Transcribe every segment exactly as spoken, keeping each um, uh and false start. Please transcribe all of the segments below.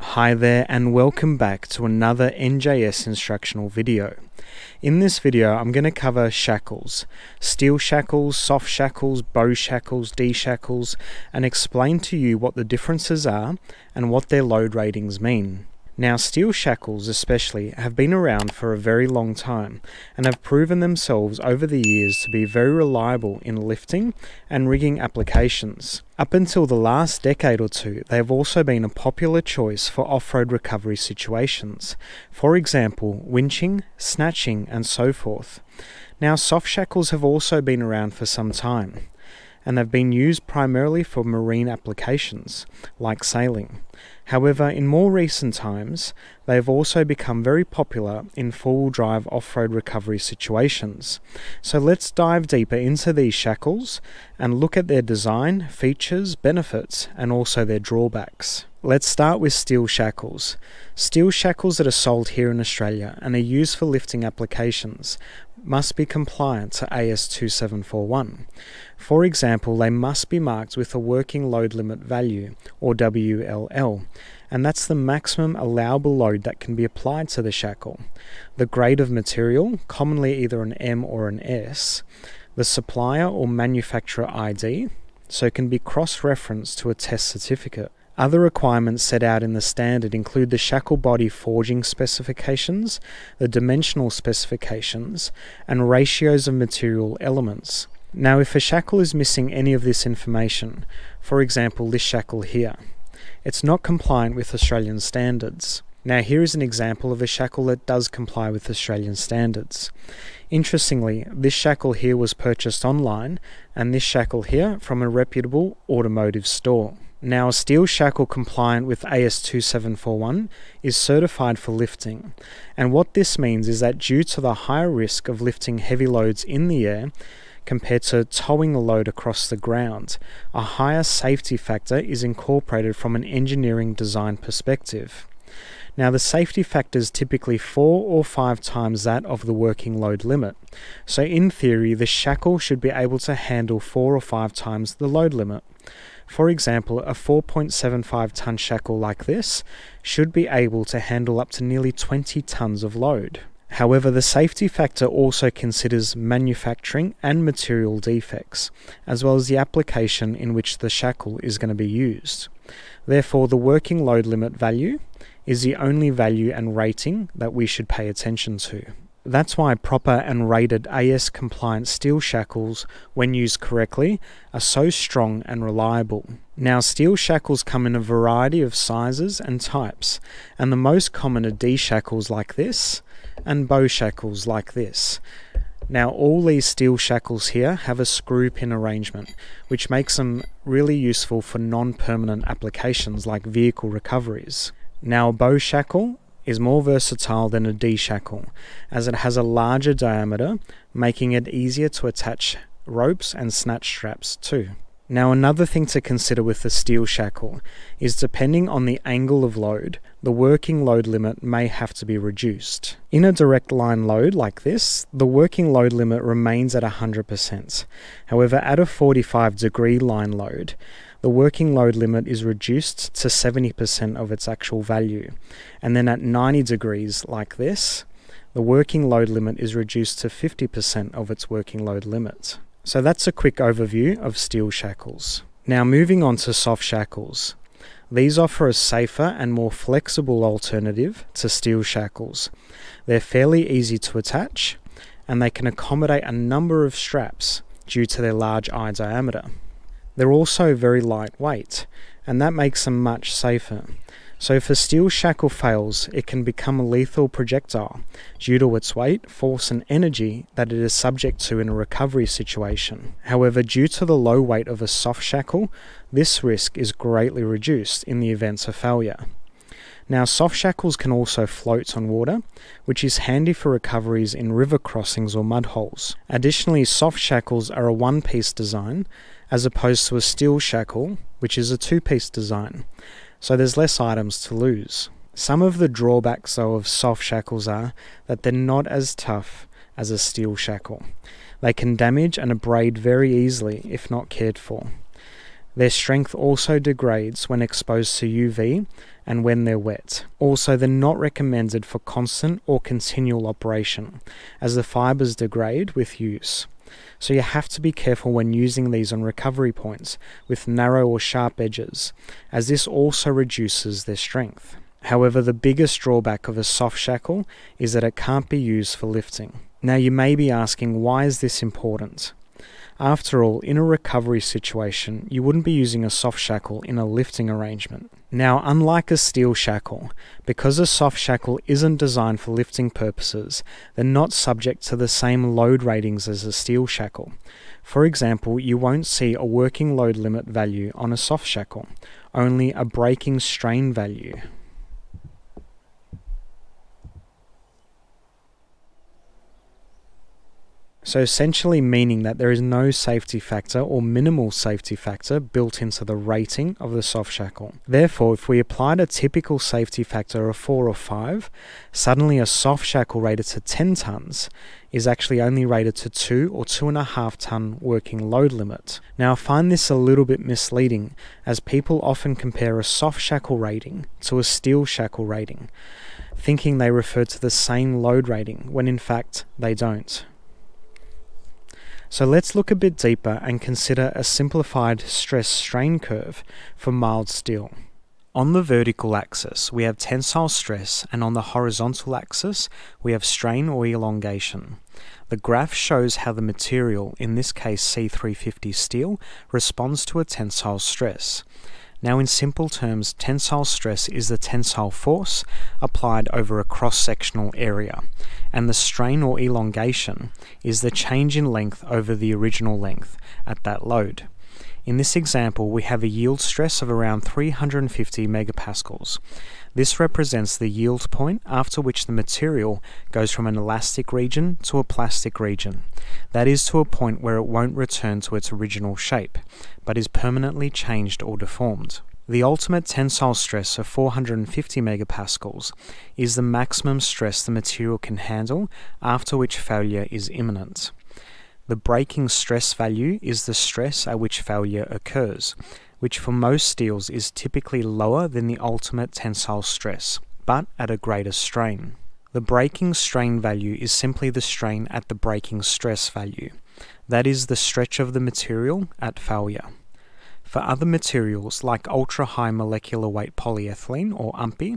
Hi there and welcome back to another N J S instructional video. In this video I'm going to cover shackles, steel shackles, soft shackles, bow shackles, D-shackles, and explain to you what the differences are and what their load ratings mean. Now, steel shackles especially have been around for a very long time and have proven themselves over the years to be very reliable in lifting and rigging applications. Up until the last decade or two, they have also been a popular choice for off-road recovery situations, for example, winching, snatching, and so forth. Now, soft shackles have also been around for some time, and they've been used primarily for marine applications, like sailing. However, in more recent times, they have also become very popular in four-wheel drive off-road recovery situations. So let's dive deeper into these shackles and look at their design, features, benefits, and also their drawbacks. Let's start with steel shackles. Steel shackles that are sold here in Australia and are used for lifting applications must be compliant to A S two seven four one. For example, they must be marked with a working load limit value, or W L L, and that's the maximum allowable load that can be applied to the shackle. The grade of material, commonly either an M or an S, the supplier or manufacturer I D, so it can be cross-referenced to a test certificate. Other requirements set out in the standard include the shackle body forging specifications, the dimensional specifications, and ratios of material elements. Now, if a shackle is missing any of this information, for example this shackle here, it's not compliant with Australian standards. Now, here is an example of a shackle that does comply with Australian standards. Interestingly, this shackle here was purchased online, and this shackle here from a reputable automotive store. Now, a steel shackle compliant with A S two seven four one is certified for lifting, and what this means is that due to the higher risk of lifting heavy loads in the air compared to towing a load across the ground, a higher safety factor is incorporated from an engineering design perspective. Now, the safety factor is typically four or five times that of the working load limit, so in theory the shackle should be able to handle four or five times the load limit. For example, a four point seven five tonne shackle like this should be able to handle up to nearly twenty tonnes of load. However, the safety factor also considers manufacturing and material defects, as well as the application in which the shackle is going to be used. Therefore, the working load limit value is the only value and rating that we should pay attention to. That's why proper and rated A S compliant steel shackles, when used correctly, are so strong and reliable. Now, steel shackles come in a variety of sizes and types, and the most common are D shackles like this and bow shackles like this. Now, all these steel shackles here have a screw pin arrangement, which makes them really useful for non-permanent applications like vehicle recoveries. Now, a bow shackle is more versatile than a D-shackle, as it has a larger diameter, making it easier to attach ropes and snatch straps to. Now, another thing to consider with the steel shackle is, depending on the angle of load, the working load limit may have to be reduced. In a direct line load like this, the working load limit remains at one hundred percent. However, at a forty-five degree line load, the working load limit is reduced to seventy percent of its actual value, and then at ninety degrees like this, the working load limit is reduced to fifty percent of its working load limit. So that's a quick overview of steel shackles. Now, moving on to soft shackles. These offer a safer and more flexible alternative to steel shackles. They're fairly easy to attach, and they can accommodate a number of straps due to their large eye diameter. They're also very lightweight, and that makes them much safer. So if a steel shackle fails, it can become a lethal projectile due to its weight, force and energy that it is subject to in a recovery situation. However, due to the low weight of a soft shackle, this risk is greatly reduced in the event of failure. Now, soft shackles can also float on water, which is handy for recoveries in river crossings or mud holes. Additionally, soft shackles are a one-piece design, as opposed to a steel shackle, which is a two-piece design, so there's less items to lose. Some of the drawbacks though of soft shackles are that they're not as tough as a steel shackle. They can damage and abrade very easily if not cared for. Their strength also degrades when exposed to U V and when they're wet. Also, they're not recommended for constant or continual operation, as the fibers degrade with use. So you have to be careful when using these on recovery points with narrow or sharp edges, as this also reduces their strength. However, the biggest drawback of a soft shackle is that it can't be used for lifting. Now you may be asking, why is this important? After all, in a recovery situation, you wouldn't be using a soft shackle in a lifting arrangement. Now, unlike a steel shackle, because a soft shackle isn't designed for lifting purposes, they're not subject to the same load ratings as a steel shackle. For example, you won't see a working load limit value on a soft shackle, only a braking strain value. So essentially meaning that there is no safety factor or minimal safety factor built into the rating of the soft shackle. Therefore, if we applied a typical safety factor of four or five, suddenly a soft shackle rated to ten tons is actually only rated to two or two point five ton working load limit. Now I find this a little bit misleading, as people often compare a soft shackle rating to a steel shackle rating, thinking they refer to the same load rating when in fact they don't. So let's look a bit deeper and consider a simplified stress strain curve for mild steel. On the vertical axis we have tensile stress, and on the horizontal axis we have strain or elongation. The graph shows how the material, in this case C three fifty steel, responds to a tensile stress. Now in simple terms, tensile stress is the tensile force applied over a cross-sectional area, and the strain or elongation is the change in length over the original length at that load. In this example, we have a yield stress of around three hundred fifty megapascals. This represents the yield point after which the material goes from an elastic region to a plastic region, that is to a point where it won't return to its original shape, but is permanently changed or deformed. The ultimate tensile stress of four hundred fifty megapascals is the maximum stress the material can handle, after which failure is imminent. The braking stress value is the stress at which failure occurs, which for most steels is typically lower than the ultimate tensile stress, but at a greater strain. The braking strain value is simply the strain at the braking stress value, that is the stretch of the material at failure. For other materials like ultra-high molecular weight polyethylene or U H M W P E,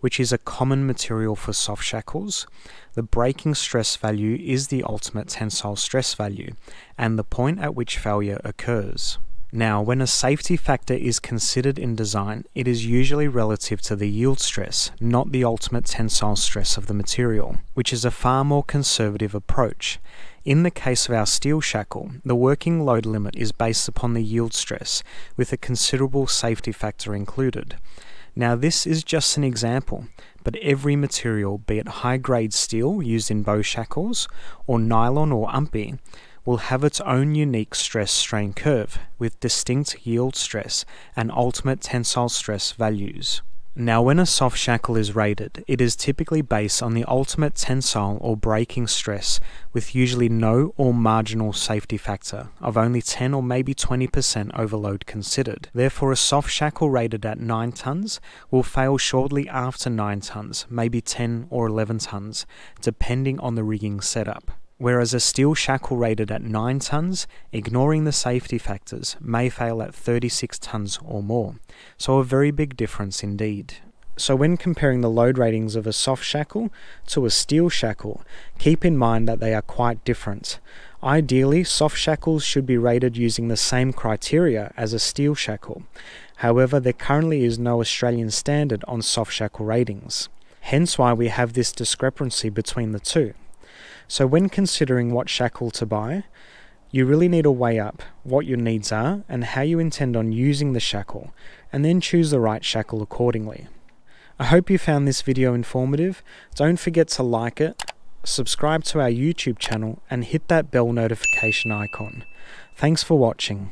which is a common material for soft shackles, the braking stress value is the ultimate tensile stress value and the point at which failure occurs. Now, when a safety factor is considered in design, it is usually relative to the yield stress, not the ultimate tensile stress of the material, which is a far more conservative approach. In the case of our steel shackle, the working load limit is based upon the yield stress, with a considerable safety factor included. Now this is just an example, but every material, be it high-grade steel used in bow shackles, or nylon or U H M W P E, will have its own unique stress-strain curve, with distinct yield stress and ultimate tensile stress values. Now when a soft shackle is rated, it is typically based on the ultimate tensile or braking stress, with usually no or marginal safety factor of only ten or maybe twenty percent overload considered. Therefore a soft shackle rated at nine tons will fail shortly after nine tons, maybe ten or eleven tons, depending on the rigging setup. Whereas a steel shackle rated at nine tons, ignoring the safety factors, may fail at thirty-six tons or more. So a very big difference indeed. So when comparing the load ratings of a soft shackle to a steel shackle, keep in mind that they are quite different. Ideally, soft shackles should be rated using the same criteria as a steel shackle. However, there currently is no Australian standard on soft shackle ratings. Hence why we have this discrepancy between the two. So when considering what shackle to buy, you really need to weigh up what your needs are and how you intend on using the shackle, and then choose the right shackle accordingly. I hope you found this video informative. Don't forget to like it, subscribe to our YouTube channel, and hit that bell notification icon. Thanks for watching.